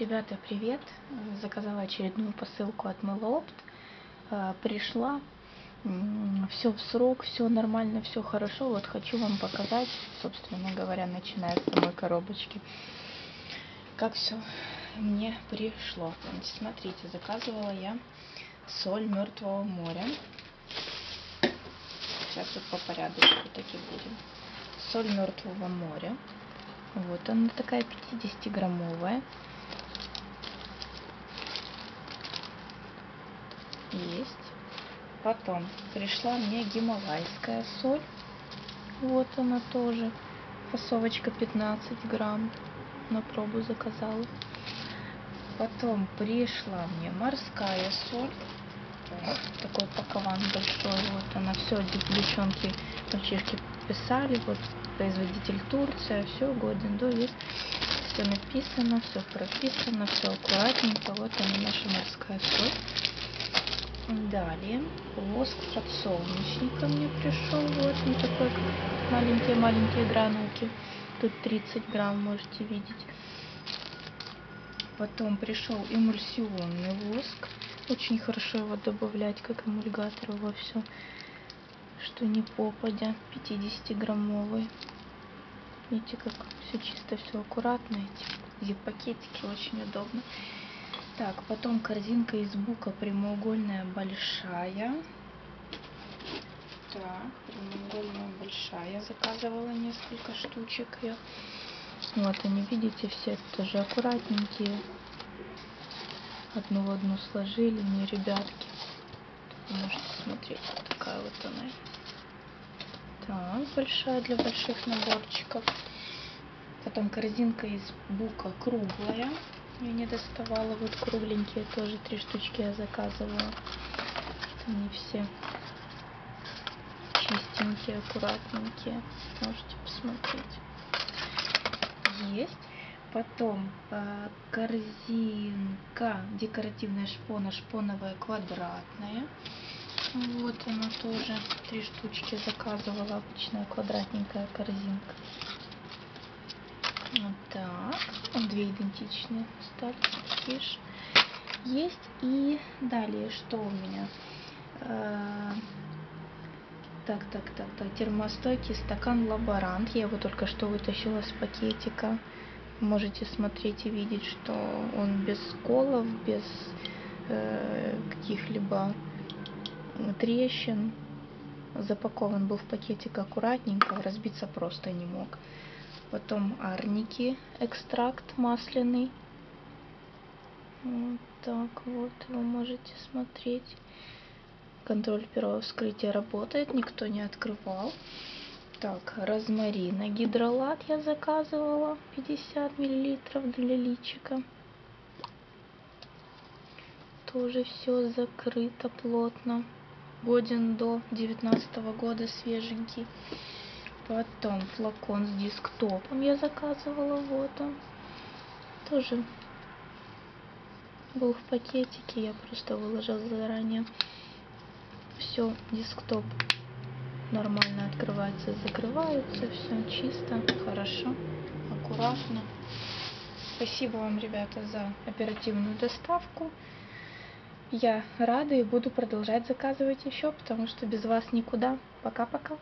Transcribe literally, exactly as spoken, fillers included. Ребята, привет! Заказала очередную посылку от Мыло-опт. Пришла, все в срок, все нормально, все хорошо. Вот хочу вам показать, собственно говоря, начиная с самой коробочки, как все мне пришло. Значит, смотрите, заказывала я соль Мертвого моря. Сейчас вот по порядочку таки будем. Соль Мертвого моря. Вот она такая пятидесятиграммовая. Есть. Потом пришла мне гималайская соль. Вот она тоже. Фасовочка пятнадцать грамм. На пробу заказала. Потом пришла мне морская соль. Такой пакован большой. Вот она. Все, девчонки, мальчишки писали. Вот производитель Турция. Все, годен, довид. Все написано, все прописано, все аккуратненько. Вот она, наша морская соль. Далее воск подсолнечника мне пришел. Вот он такой, маленькие-маленькие гранулки. Тут тридцать грамм, можете видеть. Потом пришел эмульсионный воск. Очень хорошо его добавлять, как эмульгатор во все, что не попадя. пятидесятиграммовый. Видите, как все чисто, все аккуратно. Эти зип-пакетики очень удобно. Так, потом корзинка из бука прямоугольная большая. Так, прямоугольная большая. Заказывала несколько штучек я. Вот они, видите, все тоже аккуратненькие. Одну в одну сложили, не ребятки. Можете смотреть, вот такая вот она. Так, большая для больших наборчиков. Потом корзинка из бука круглая. Я не доставала, вот кругленькие тоже три штучки я заказывала. Они все чистенькие, аккуратненькие. Можете посмотреть. Есть. Потом э, корзинка декоративная шпона, шпоновая квадратная. Вот она тоже. Три штучки заказывала. Обычная квадратненькая корзинка. Вот так. Две идентичные стали. Киш. Есть. И далее что у меня? Э-э- так, так, так, так. Термостойкий стакан Лаборант. Я его только что вытащила с пакетика. Можете смотреть и видеть, что он без сколов, без э-э- каких-либо трещин. Запакован был в пакетик аккуратненько. Разбиться просто не мог. Потом арники, экстракт масляный. Вот так вот, вы можете смотреть. Контроль первого вскрытия работает, никто не открывал. Так, розмарина, гидролат я заказывала, пятьдесят миллилитров для личика. Тоже все закрыто плотно. Годен до девятнадцатого года, свеженький. Потом флакон с дисктопом я заказывала, вот он. Тоже был в пакетике, я просто выложила заранее. Все, дисктоп нормально открывается, закрывается, все чисто, хорошо, аккуратно. Спасибо вам, ребята, за оперативную доставку. Я рада и буду продолжать заказывать еще, потому что без вас никуда. Пока-пока.